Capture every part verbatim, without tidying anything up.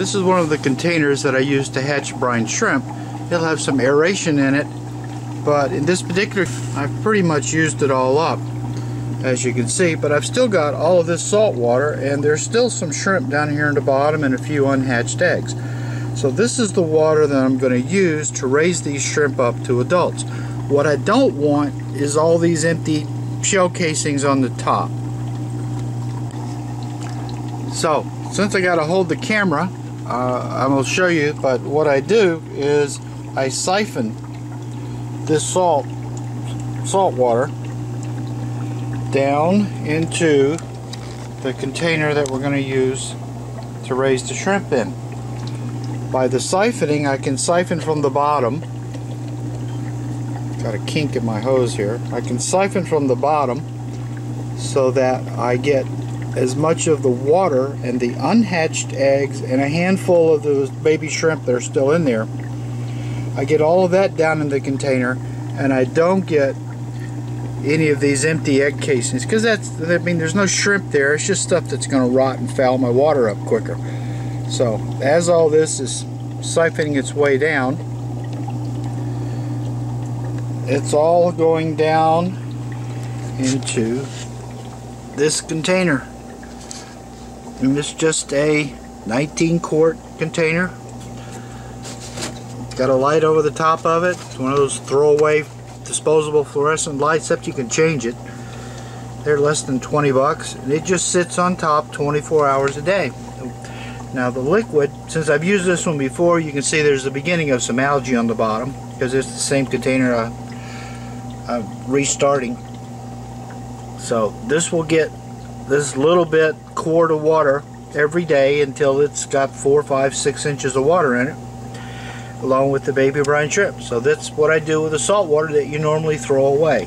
This is one of the containers that I use to hatch brine shrimp. It'll have some aeration in it, but in this particular, I've pretty much used it all up, as you can see, but I've still got all of this salt water, and there's still some shrimp down here in the bottom and a few unhatched eggs. So this is the water that I'm going to use to raise these shrimp up to adults. What I don't want is all these empty shell casings on the top. So since I got to hold the camera, uh, I'm going to show you, but what I do is I siphon this salt salt water down into the container that we're going to use to raise the shrimp in. By the siphoning, I can siphon from the bottom. Got a kink in my hose here. I can siphon from the bottom so that I get as much of the water and the unhatched eggs and a handful of those baby shrimp that are still in there. I get all of that down in the container, and I don't get any of these empty egg casings, because that's, I mean, there's no shrimp there. It's just stuff that's going to rot and foul my water up quicker. So as all this is siphoning its way down, it's all going down into this container. And it's just a nineteen quart container. Got a light over the top of it. It's one of those throwaway disposable fluorescent lights, except you can change it. They're less than twenty bucks, and it just sits on top twenty-four hours a day. Now the liquid, since I've used this one before, you can see there's the beginning of some algae on the bottom, because it's the same container I, I'm restarting. So this will get this little bit quart of water every day until it's got four, five, six inches of water in it, along with the baby brine shrimp. So that's what I do with the salt water that you normally throw away.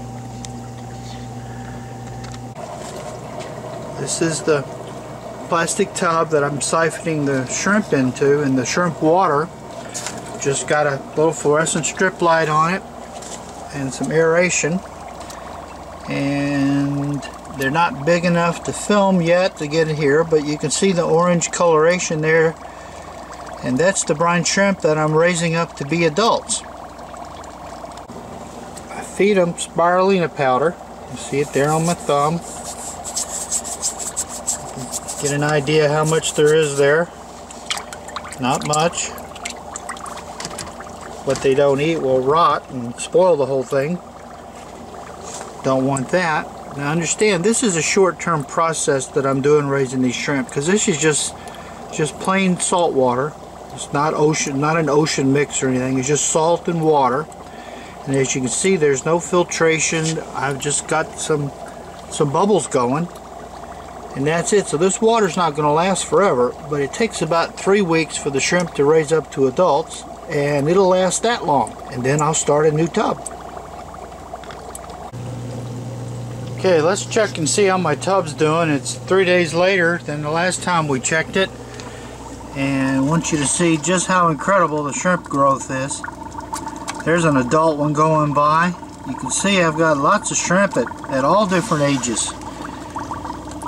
This is the plastic tub that I'm siphoning the shrimp into, and the shrimp water just got a little fluorescent strip light on it and some aeration, and they're not big enough to film yet to get it here, but you can see the orange coloration there. And that's the brine shrimp that I'm raising up to be adults. I feed them spirulina powder. You see it there on my thumb. Get an idea how much there is there. Not much. What they don't eat will rot and spoil the whole thing. Don't want that. Now understand, this is a short-term process that I'm doing raising these shrimp, because this is just just plain salt water. It's not ocean, not an ocean mix or anything. It's just salt and water. And as you can see, there's no filtration. I've just got some some bubbles going, and that's it. So this water's not going to last forever, but it takes about three weeks for the shrimp to raise up to adults, and it'll last that long. And then I'll start a new tub. Okay, let's check and see how my tub's doing. It's three days later than the last time we checked it. And I want you to see just how incredible the shrimp growth is. There's an adult one going by. You can see I've got lots of shrimp at, at all different ages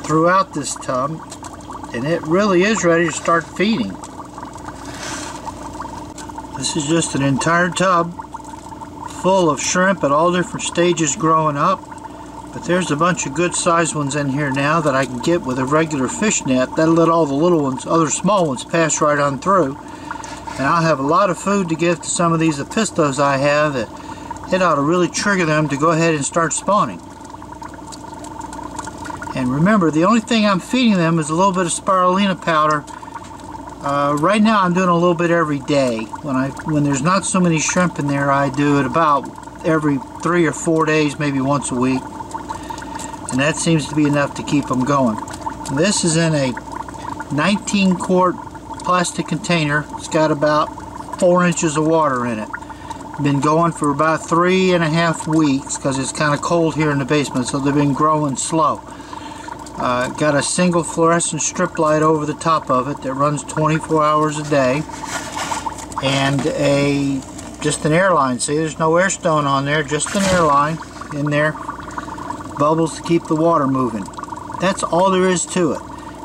throughout this tub, and it really is ready to start feeding. This is just an entire tub full of shrimp at all different stages growing up, but there's a bunch of good sized ones in here now that I can get with a regular fish net. That'll let all the little ones, other small ones, pass right on through. And I'll have a lot of food to give to some of these apistos I have. That it ought to really trigger them to go ahead and start spawning. And remember, the only thing I'm feeding them is a little bit of spirulina powder. Uh, right now I'm doing a little bit every day. When, I, when there's not so many shrimp in there, I do it about every three or four days, maybe once a week. And that seems to be enough to keep them going. And this is in a nineteen quart plastic container. It's got about four inches of water in it. Been going for about three and a half weeks because it's kind of cold here in the basement, so they've been growing slow. Uh, got a single fluorescent strip light over the top of it that runs twenty-four hours a day, and a just an airline. See, there's no air stone on there, just an airline in there. Bubbles to keep the water moving. That's all there is to it.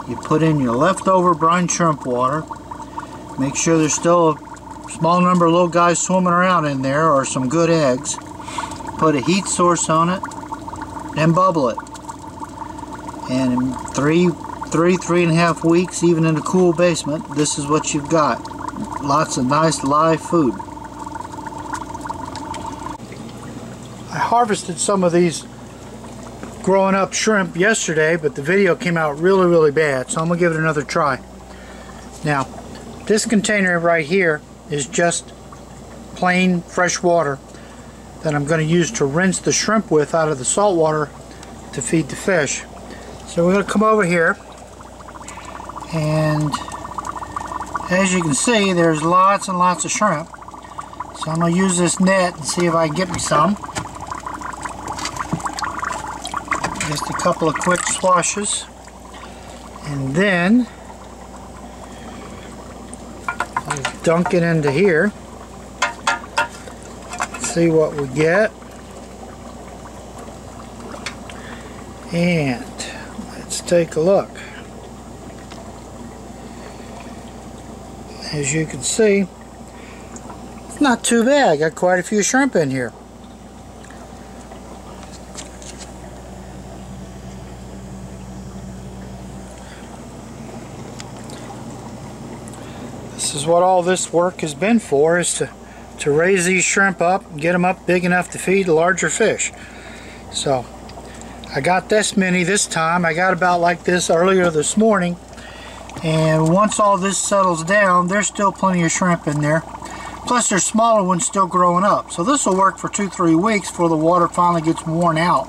You put in your leftover brine shrimp water, Make sure there's still a small number of little guys swimming around in there, or some good eggs. Put a heat source on it and bubble it. And in three, three, three and a half weeks, even in a cool basement, this is what you've got. Lots of nice live food. I harvested some of these growing up shrimp yesterday, but the video came out really, really bad, so I'm gonna give it another try. Now, this container right here is just plain fresh water that I'm going to use to rinse the shrimp with out of the salt water to feed the fish. So we're going to come over here, and as you can see, there's lots and lots of shrimp. So I'm going to use this net and see if I can get me some. Just a couple of quick swashes, and then I'll dunk it into here. See what we get, and let's take a look. As you can see, it's not too bad. I got quite a few shrimp in here. This is what all this work has been for, is to to raise these shrimp up and get them up big enough to feed larger fish. So I got this many this time. I got about like this earlier this morning, and once all this settles down, there's still plenty of shrimp in there. Plus there's smaller ones still growing up. So this will work for two, three weeks before the water finally gets worn out.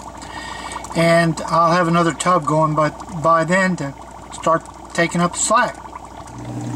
And I'll have another tub going by, by then to start taking up the slack.